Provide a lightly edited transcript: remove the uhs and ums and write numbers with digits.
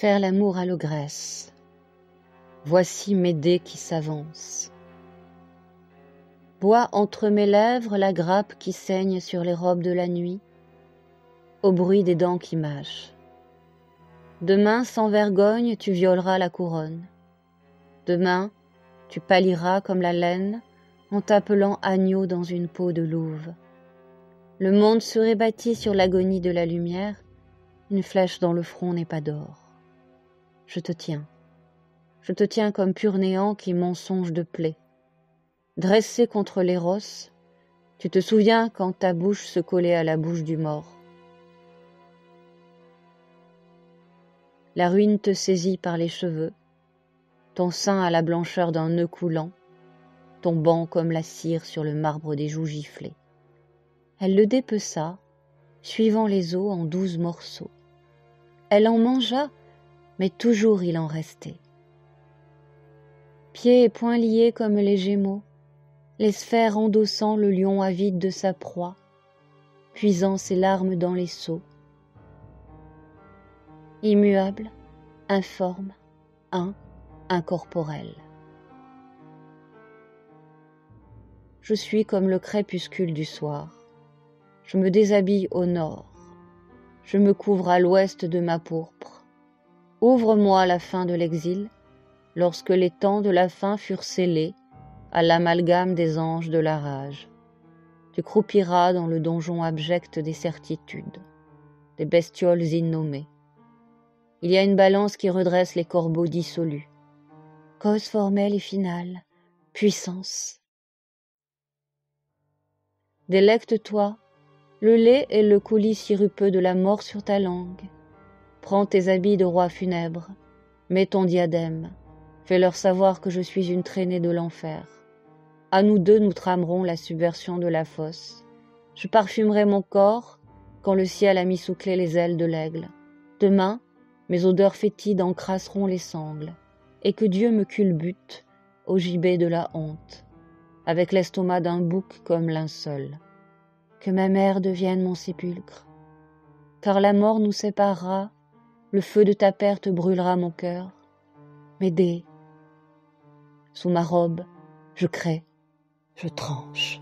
faire l'amour à l'ogresse. Voici mes dés qui s'avancent. Bois entre mes lèvres la grappe qui saigne sur les robes de la nuit, au bruit des dents qui mâchent. Demain, sans vergogne, tu violeras la couronne. Demain, tu pâliras comme la laine en t'appelant agneau dans une peau de louve. Le monde serait bâti sur l'agonie de la lumière. Une flèche dans le front n'est pas d'or. Je te tiens comme pur néant qui mensonge de plaie. Dressé contre l'éros, tu te souviens quand ta bouche se collait à la bouche du mort. La ruine te saisit par les cheveux, ton sein à la blancheur d'un nœud coulant, tombant comme la cire sur le marbre des joues giflées. Elle le dépeça, suivant les os en 12 morceaux. Elle en mangea, mais toujours il en restait. Pieds et poings liés comme les gémeaux, les sphères endossant le lion avide de sa proie, puisant ses larmes dans les seaux. Immuable, informe, incorporel. Je suis comme le crépuscule du soir. Je me déshabille au nord. Je me couvre à l'ouest de ma pourpre. Ouvre-moi la fin de l'exil, lorsque les temps de la fin furent scellés à l'amalgame des anges de la rage. Tu croupiras dans le donjon abject des certitudes, des bestioles innommées. Il y a une balance qui redresse les corbeaux dissolus. Cause formelle et finale, puissance. Délecte-toi, le lait et le coulis sirupeux de la mort sur ta langue. Prends tes habits de roi funèbre, mets ton diadème, fais-leur savoir que je suis une traînée de l'enfer. À nous deux, nous tramerons la subversion de la fosse. Je parfumerai mon corps quand le ciel a mis sous clé les ailes de l'aigle. Demain, mes odeurs fétides encrasseront les sangles, et que Dieu me culbute au gibet de la honte, avec l'estomac d'un bouc comme linceul. Que ma mère devienne mon sépulcre, car la mort nous séparera, le feu de ta perte brûlera mon cœur. M'aider. Sous ma robe, je crée, je tranche.